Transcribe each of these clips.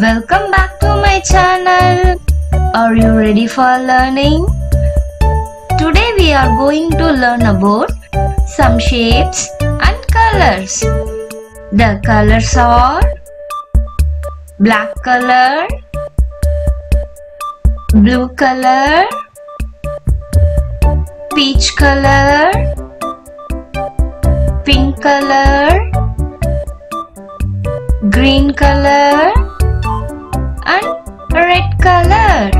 Welcome back to my channel. Are you ready for learning? Today we are going to learn about some shapes and colors. The colors are black color, blue color, peach color, pink color, green color and red color.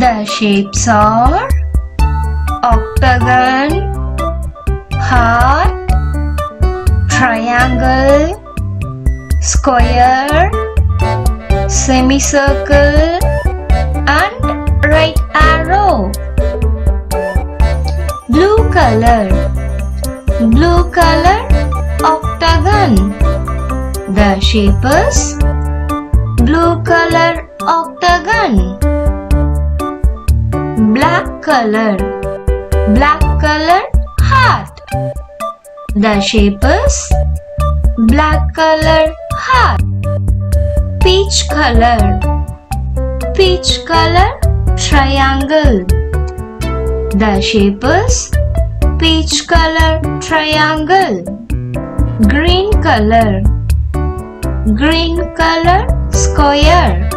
The shapes are octagon, heart, triangle, square, semicircle and right arrow. Blue color, octagon. The shape is blue color octagon. Black color heart. The shape is black color heart. Peach color triangle. The shape is peach color triangle. Green color square.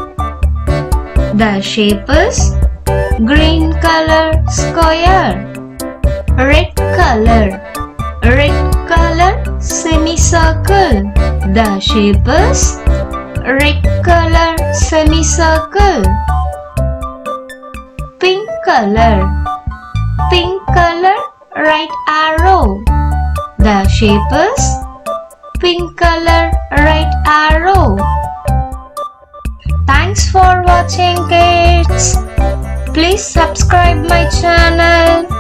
The shape is green color square. Red color semicircle. The shape is red color semicircle. Pink color right arrow. The shape is pink color right arrow. Thanks for watching, kids. Please subscribe my channel.